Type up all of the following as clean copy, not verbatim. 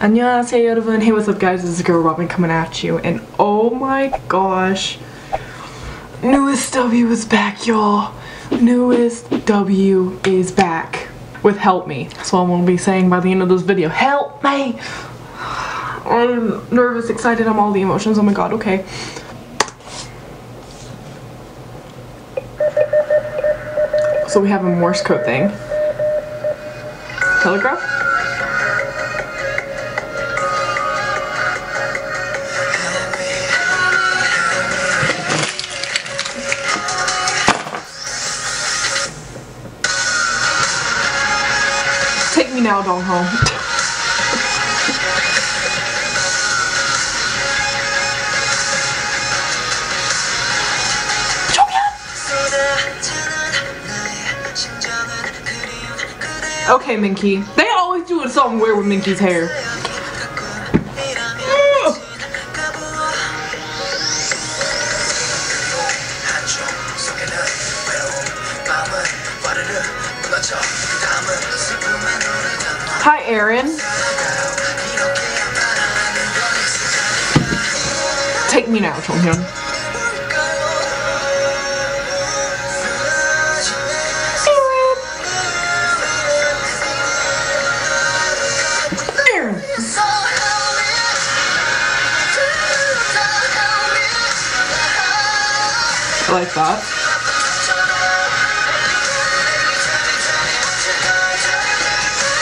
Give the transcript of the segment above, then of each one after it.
안녕하세요 여러분. Hey, what's up guys? This is girl Robin coming at you, and oh my gosh, NU'EST W is back, y'all. NU'EST W is back with Help Me. That's what I'm gonna be saying by the end of this video. Help me! I'm nervous, excited, I'm all the emotions. Oh my god, okay. So we have a Morse code thing. Telegraph? Take me now, Dongho. Okay, Minki. They always do something weird with Minki's hair. Hi, Aaron. Take me now, Jonghyun. Like that.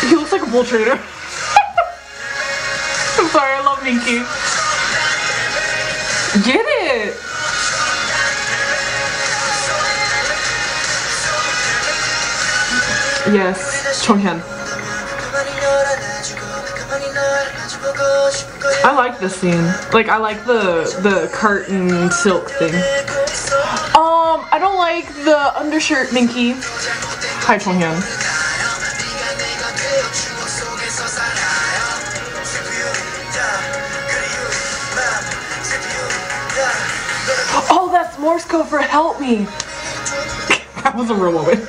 He looks like a bull trader. I'm sorry, I love Minki. Get it! Yes, Jonghyun. I like this scene. Like, I like the curtain silk thing. I don't like the undershirt, Minki. Hi, Jonghyun. Oh, that's Morse code for help me. That was a real moment.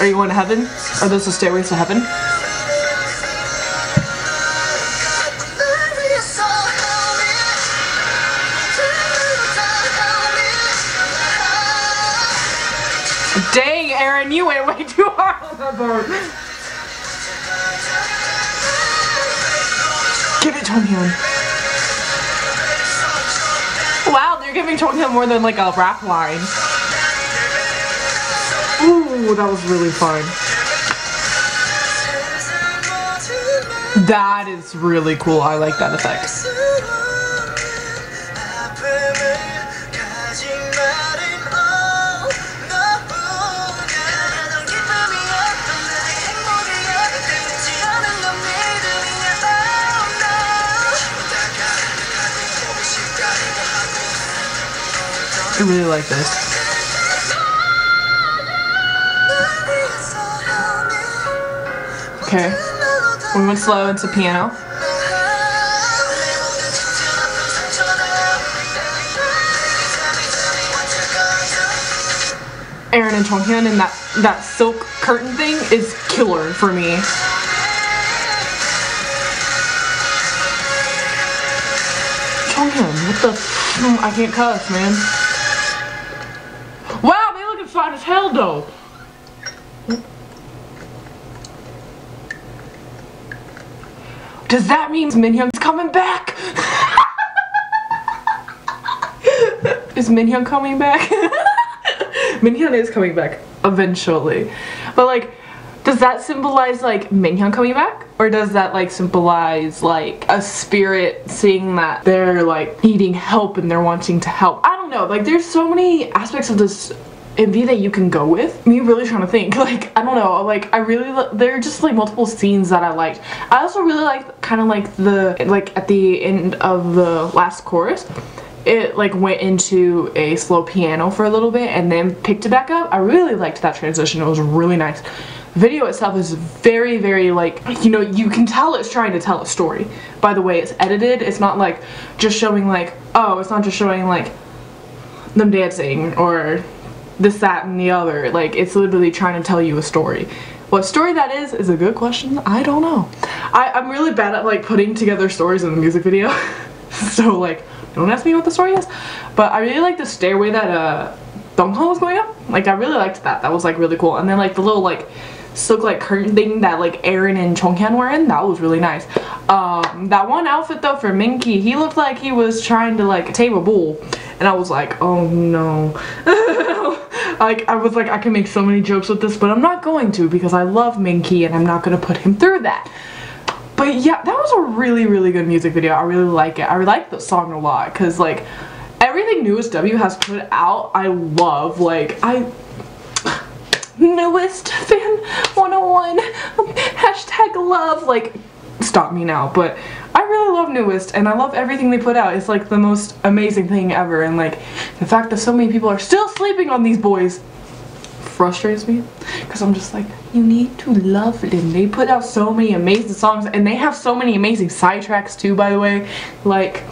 Are you going to heaven? Are those the stairways to heaven? Dang, Aaron, you went way too hard on that bird. Give it to Jonghyun. Wow, they're giving Jonghyun more than like a rap line. Ooh, that was really fun. That is really cool. I like that effect. I really like this. Okay. We went slow into piano. Aaron and Jonghyun and that silk curtain thing is killer for me. Jonghyun, what the f- I can't cuss, man. Fine as hell though. Does that mean Minhyun's coming back? Is Minhyun coming back? Minhyun is coming back eventually, but like, does that symbolize like Minhyun coming back, or does that like symbolize like a spirit seeing that they're like needing help and they're wanting to help? I don't know. Like, there's so many aspects of this MV that you can go with. Me really trying to think, like, I don't know, like, I really, there are just like multiple scenes that I liked. I also really liked kind of like the, like at the end of the last chorus, it like went into a slow piano for a little bit and then picked it back up. I really liked that transition. It was really nice. The video itself is very, very like, you know, you can tell it's trying to tell a story by the way it's edited. It's not like just showing like, oh, it's not just showing like them dancing or this, that, and the other. Like, it's literally trying to tell you a story, What story that is a good question. I don't know. I'm really bad at like putting together stories in the music video. So like, don't ask me what the story is. But I really like the stairway that Dongho was going up. Like I really liked that. That was like really cool. And then like the little like silk like curtain thing that like Aaron and Jonghyun were in, that was really nice. That one outfit though for Minki, he looked like he was trying to like tame a bull, and I was like, oh no. Like I was like, I can make so many jokes with this, but I'm not going to because I love Minki and I'm not gonna put him through that. But yeah, that was a really good music video. I really like it. I really like the song a lot because like everything NU'EST W has put out, I love. Like I NU'EST fan 101 hashtag love. Like stop me now, but I really love NU'EST and I love everything they put out. It's like the most amazing thing ever, and like the fact that so many people are still sleeping on these boys frustrates me because I'm just like, you need to love them. They put out so many amazing songs and they have so many amazing sidetracks too, by the way. Like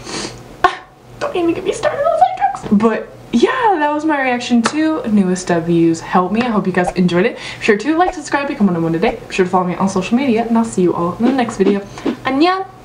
don't even get me started on sidetracks. But yeah, that was my reaction to NU'EST W's Help Me. I hope you guys enjoyed it. Be sure to like, subscribe, become a member today. Be sure to follow me on social media, and I'll see you all in the next video. 안녕!